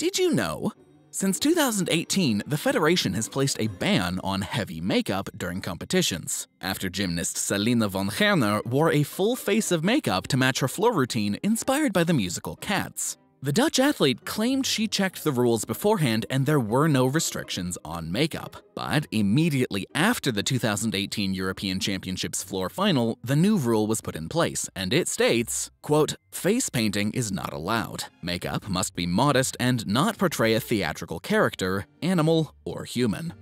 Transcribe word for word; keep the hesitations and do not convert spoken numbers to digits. Did you know? Since two thousand eighteen, the Federation has placed a ban on heavy makeup during competitions, after gymnast Selina von Gerner wore a full face of makeup to match her floor routine inspired by the musical Cats. The Dutch athlete claimed she checked the rules beforehand and there were no restrictions on makeup. But immediately after the two thousand eighteen European Championships floor final, the new rule was put in place, and it states, quote, "Face painting is not allowed. Makeup must be modest and not portray a theatrical character, animal or human."